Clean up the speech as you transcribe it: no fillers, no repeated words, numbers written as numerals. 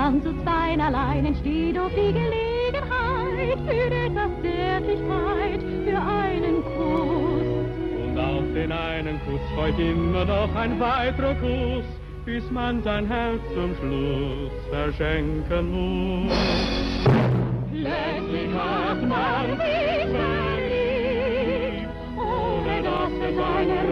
Gern zu zweien allein entsteht oft die Gelegenheit für etwas Zärtlichkeit, für einen Kuss. Und auf den einen Kuss folgt immer noch ein weiterer Kuss, bis man sein Herz zum Schluss verschenken muss. Plötzlich hat man sich verliebt, ohne dass es eine